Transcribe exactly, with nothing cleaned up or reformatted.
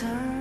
time.